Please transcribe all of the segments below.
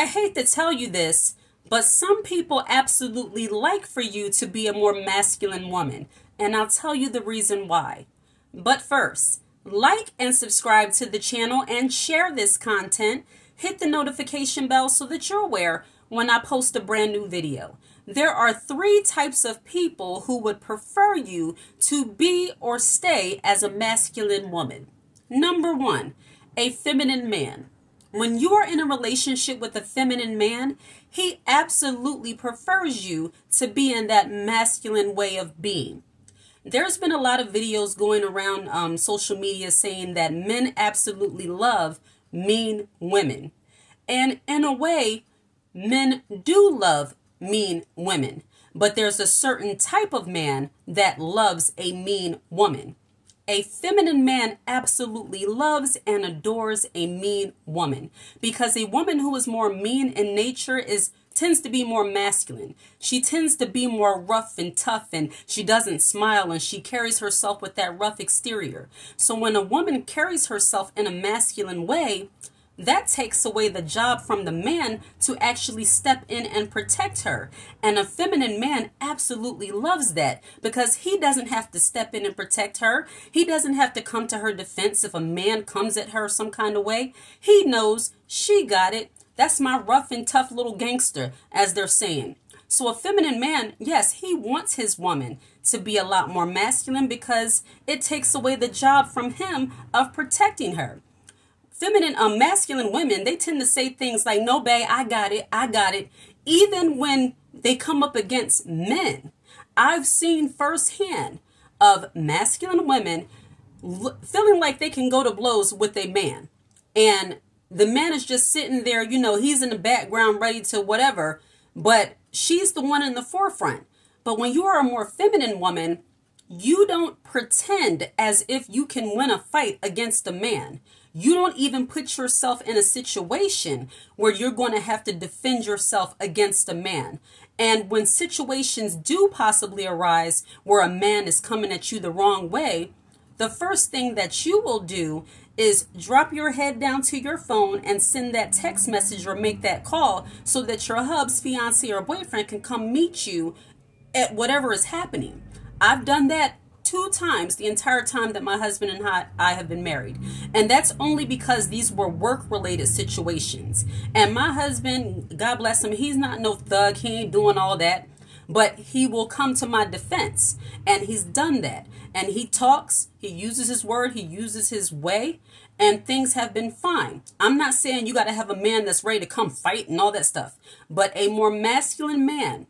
I hate to tell you this, but some people absolutely like for you to be a more masculine woman, and I'll tell you the reason why. But first, like and subscribe to the channel and share this content. Hit the notification bell so that you're aware when I post a brand new video. There are three types of people who would prefer you to be or stay as a masculine woman. Number one, a feminine man. When you are in a relationship with a feminine man, he absolutely prefers you to be in that masculine way of being. There's been a lot of videos going around social media saying that men absolutely love mean women. And in a way, men do love mean women. But there's a certain type of man that loves a mean woman. A feminine man absolutely loves and adores a mean woman, because a woman who is more mean in nature tends to be more masculine. She tends to be more rough and tough, and she doesn't smile, and she carries herself with that rough exterior. So when a woman carries herself in a masculine way, that takes away the job from the man to actually step in and protect her. And a feminine man absolutely loves that, because he doesn't have to step in and protect her. He doesn't have to come to her defense if a man comes at her some kind of way. He knows she got it. That's my rough and tough little gangster, as they're saying. So a feminine man, yes, he wants his woman to be a lot more masculine, because it takes away the job from him of protecting her. Feminine, masculine women, they tend to say things like, no, babe, I got it, even when they come up against men. I've seen firsthand of masculine women feeling like they can go to blows with a man. And the man is just sitting there, you know, he's in the background ready to whatever, but she's the one in the forefront. But when you are a more feminine woman, you don't pretend as if you can win a fight against a man. You don't even put yourself in a situation where you're going to have to defend yourself against a man. And when situations do possibly arise where a man is coming at you the wrong way, the first thing that you will do is drop your head down to your phone and send that text message or make that call so that your hub's fiance or boyfriend can come meet you at whatever is happening. I've done that 2 times the entire time that my husband and I have been married. And that's only because these were work-related situations. And my husband, God bless him, he's not no thug. He ain't doing all that. But he will come to my defense. And he's done that. And he talks. He uses his word. He uses his way. And things have been fine. I'm not saying you got to have a man that's ready to come fight and all that stuff. But a more masculine man,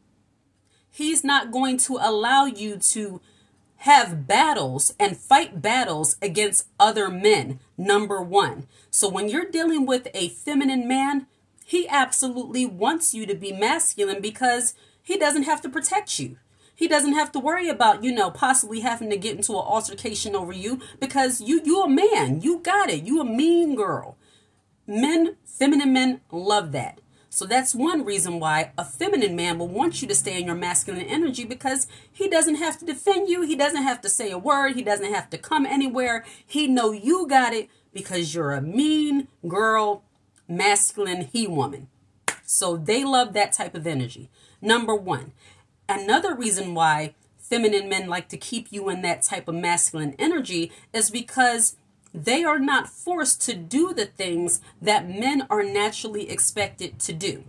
he's not going to allow you to have battles and fight battles against other men, number one. So when you're dealing with a feminine man, he absolutely wants you to be masculine, because he doesn't have to protect you. He doesn't have to worry about, you know, possibly having to get into an altercation over you, because you're a man. You got it. You a mean girl. Men, feminine men love that. So that's one reason why a feminine man will want you to stay in your masculine energy, because he doesn't have to defend you. He doesn't have to say a word. He doesn't have to come anywhere. He know you got it, because you're a mean girl, masculine he-woman. So they love that type of energy. Number one. Another reason why feminine men like to keep you in that type of masculine energy is because they are not forced to do the things that men are naturally expected to do.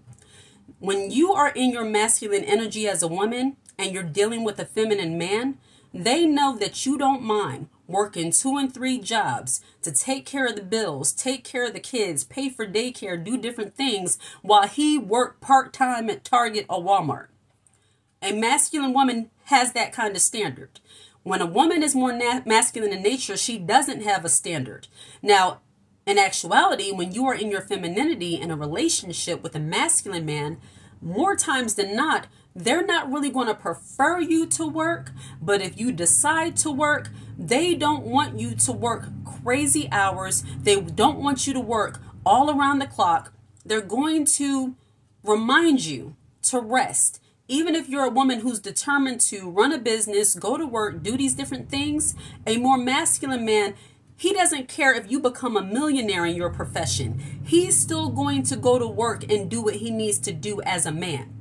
When you are in your masculine energy as a woman and you're dealing with a feminine man, they know that you don't mind working 2 and 3 jobs to take care of the bills, take care of the kids, pay for daycare, do different things while he worked part-time at Target or Walmart. A masculine woman has that kind of standard. When a woman is more masculine in nature, she doesn't have a standard. Now, in actuality, when you are in your femininity in a relationship with a masculine man, more times than not, they're not really going to prefer you to work. But if you decide to work, they don't want you to work crazy hours. They don't want you to work all around the clock. They're going to remind you to rest. Even if you're a woman who's determined to run a business, go to work, do these different things, a more masculine man, He doesn't care if you become a millionaire in your profession. He's still going to go to work and do what he needs to do as a man.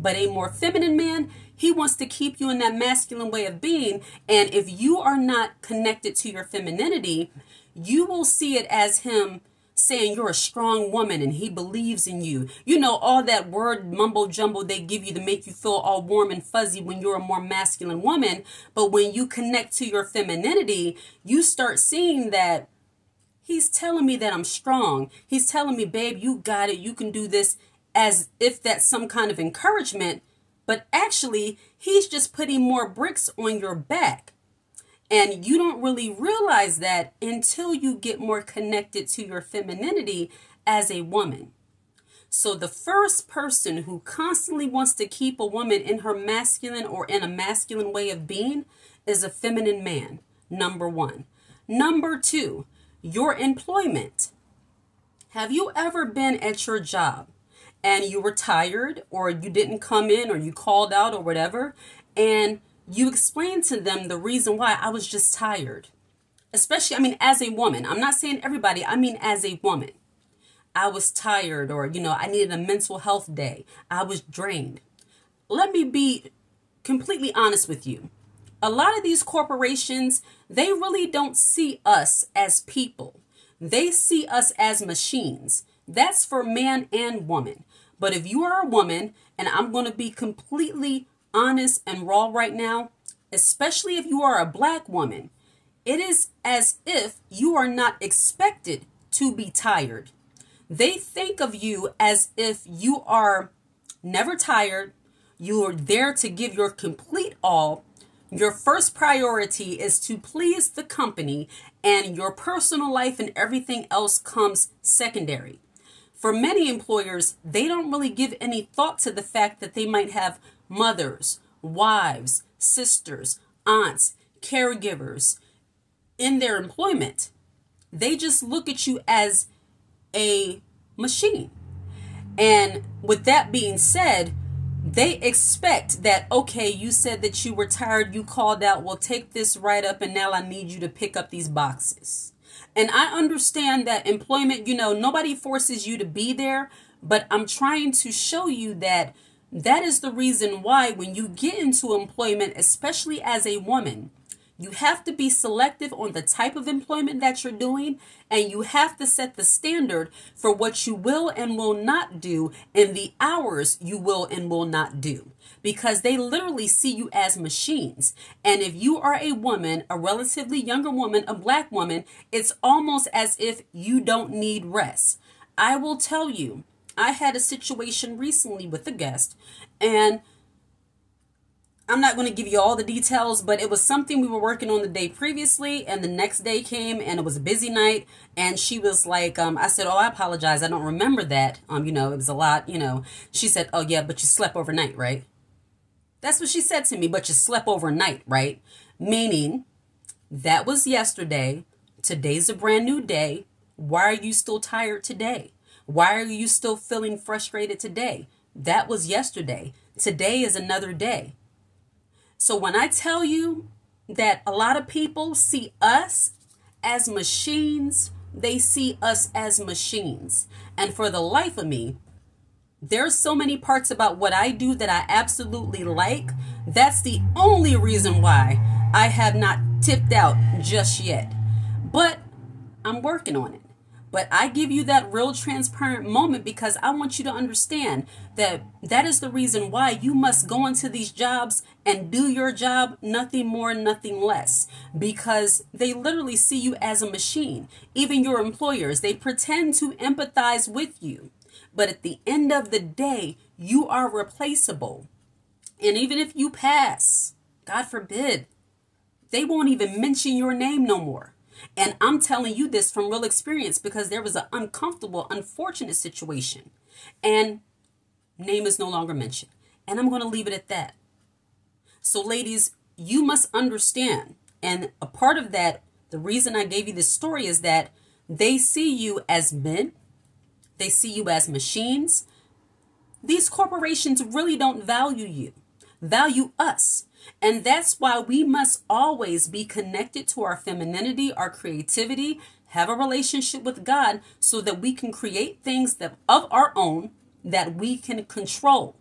But a more feminine man, he wants to keep you in that masculine way of being. And if you are not connected to your femininity, you will see it as him saying you're a strong woman and he believes in you. You know, all that word mumbo jumbo they give you to make you feel all warm and fuzzy when you're a more masculine woman. But when you connect to your femininity, you start seeing that he's telling me that I'm strong. He's telling me, babe, you got it. You can do this, as if that's some kind of encouragement. But actually, he's just putting more bricks on your back. And you don't really realize that until you get more connected to your femininity as a woman. So the first person who constantly wants to keep a woman in her masculine or in a masculine way of being is a feminine man, number one. Number two, your employment. Have you ever been at your job and you were tired, or you didn't come in, or you called out or whatever, and you explained to them the reason why? I was just tired. Especially, I mean, as a woman. I'm not saying everybody. I mean, as a woman. I was tired, or, you know, I needed a mental health day. I was drained. Let me be completely honest with you. A lot of these corporations, they really don't see us as people. They see us as machines. That's for man and woman. But if you are a woman, and I'm going to be completely honest and raw right now, especially if you are a black woman, it is as if you are not expected to be tired. They think of you as if you are never tired. You are there to give your complete all. Your first priority is to please the company, and your personal life and everything else comes secondary. For many employers, they don't really give any thought to the fact that they might have mothers, wives, sisters, aunts, caregivers in their employment. They just look at you as a machine. And with that being said, they expect that, okay, you said that you were tired, you called out, well, take this right up, and now I need you to pick up these boxes. And I understand that employment, you know, nobody forces you to be there, but I'm trying to show you that that is the reason why when you get into employment, especially as a woman, you have to be selective on the type of employment that you're doing, and you have to set the standard for what you will and will not do and the hours you will and will not do, because they literally see you as machines. And if you are a woman, a relatively younger woman, a black woman, it's almost as if you don't need rest. I will tell you, I had a situation recently with a guest, and I'm not going to give you all the details, but it was something we were working on the day previously, and the next day came, and it was a busy night, and she was like, I said, oh, I apologize, I don't remember that, you know, it was a lot, you know. She said, oh, yeah, but you slept overnight, right? That's what she said to me, but you slept overnight, right? Meaning, that was yesterday, today's a brand new day, why are you still tired today? Why are you still feeling frustrated today? That was yesterday. Today is another day. So when I tell you that a lot of people see us as machines, they see us as machines. And for the life of me, there's so many parts about what I do that I absolutely like. That's the only reason why I have not tipped out just yet. But I'm working on it. But I give you that real transparent moment because I want you to understand that that is the reason why you must go into these jobs and do your job, nothing more, nothing less, because they literally see you as a machine. Even your employers, they pretend to empathize with you. But at the end of the day, you are replaceable. And even if you pass, God forbid, they won't even mention your name no more. And I'm telling you this from real experience because there was an uncomfortable, unfortunate situation. And name is no longer mentioned. And I'm going to leave it at that. So ladies, you must understand. And a part of that, the reason I gave you this story is that they see you as men. They see you as machines. These corporations really don't value you, value us. And that's why we must always be connected to our femininity, our creativity, have a relationship with God so that we can create things that of our own that we can control.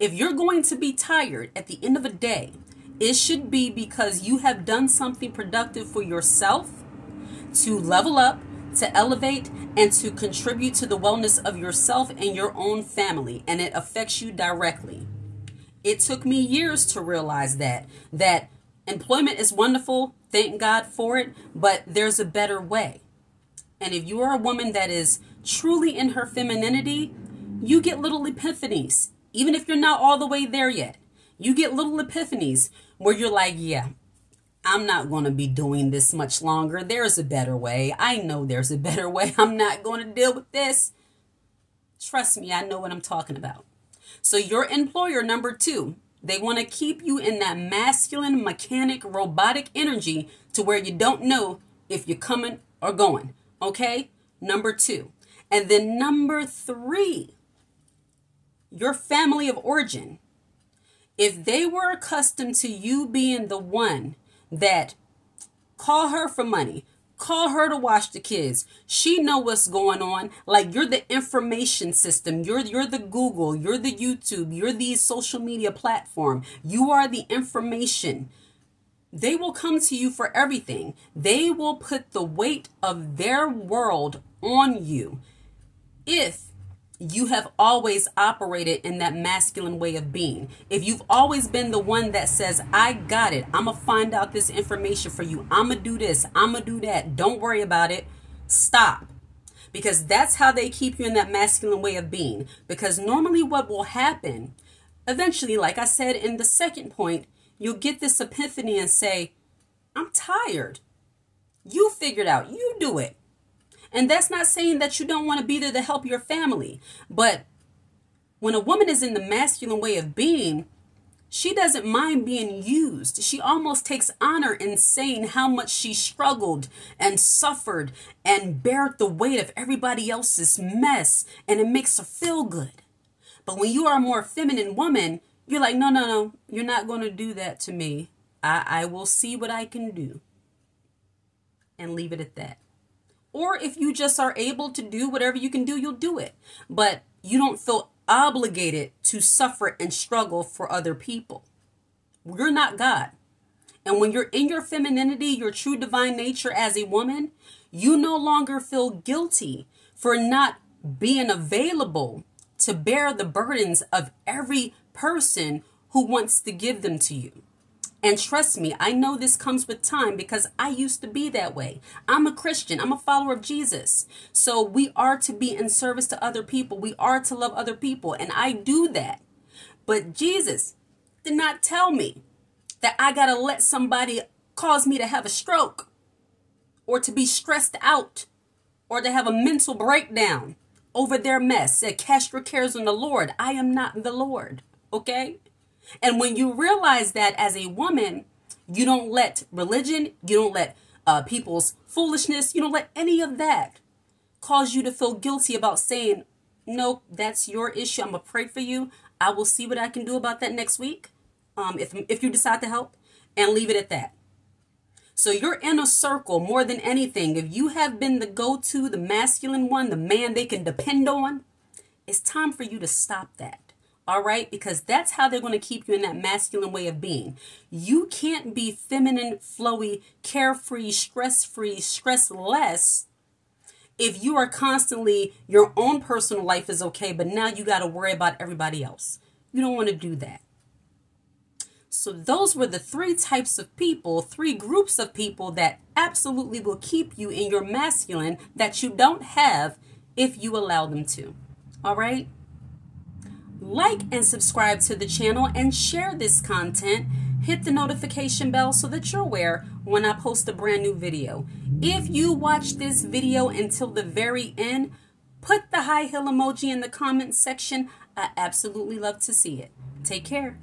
If you're going to be tired at the end of a day, it should be because you have done something productive for yourself to level up, to elevate, and to contribute to the wellness of yourself and your own family. And it affects you directly. It took me years to realize that employment is wonderful. Thank God for it. But there's a better way. And if you are a woman that is truly in her femininity, you get little epiphanies. Even if you're not all the way there yet, you get little epiphanies where you're like, yeah, I'm not going to be doing this much longer. There's a better way. I know there's a better way. I'm not going to deal with this. Trust me, I know what I'm talking about. So your employer, number two, they want to keep you in that masculine, mechanic, robotic energy to where you don't know if you're coming or going. Okay? Number two. And then number three, your family of origin. If they were accustomed to you being the one that call her for money, call her to watch the kids, she know what's going on, like you're the information system, you're the Google, you're the YouTube, you're the social media platform, you are the information. They will come to you for everything. They will put the weight of their world on you if you have always operated in that masculine way of being. If you've always been the one that says, I got it, I'm going to find out this information for you, I'm going to do this, I'm going to do that, don't worry about it, stop. Because that's how they keep you in that masculine way of being. Because normally what will happen, eventually, like I said in the second point, you'll get this epiphany and say, I'm tired. You figure it out, you do it. And that's not saying that you don't want to be there to help your family. But when a woman is in the masculine way of being, she doesn't mind being used. She almost takes honor in saying how much she struggled and suffered and bared the weight of everybody else's mess. And it makes her feel good. But when you are a more feminine woman, you're like, no, no, no, you're not going to do that to me. I will see what I can do. And leave it at that. Or if you just are able to do whatever you can do, you'll do it. But you don't feel obligated to suffer and struggle for other people. You're not God. And when you're in your femininity, your true divine nature as a woman, you no longer feel guilty for not being available to bear the burdens of every person who wants to give them to you. And trust me, I know this comes with time because I used to be that way. I'm a Christian. I'm a follower of Jesus. So we are to be in service to other people. We are to love other people. And I do that. But Jesus did not tell me that I got to let somebody cause me to have a stroke or to be stressed out or to have a mental breakdown over their mess. Said, cast your cares on the Lord. I am not the Lord. Okay? And when you realize that as a woman, you don't let religion, you don't let people's foolishness, you don't let any of that cause you to feel guilty about saying, nope, that's your issue. I'm going to pray for you. I will see what I can do about that next week if you decide to help, and leave it at that. So your inner circle, more than anything, if you have been the go-to, the masculine one, the man they can depend on, it's time for you to stop that. All right, because that's how they're going to keep you in that masculine way of being. You can't be feminine, flowy, carefree, stress-free, stressless if you are constantly, your own personal life is okay, but now you got to worry about everybody else. You don't want to do that. So those were the three types of people, three groups of people that absolutely will keep you in your masculine that you don't have if you allow them to. All right? Like and subscribe to the channel and share this content. Hit the notification bell so that you're aware when I post a brand new video. If you watch this video until the very end, put the high heel emoji in the comment section. I absolutely love to see it. Take care.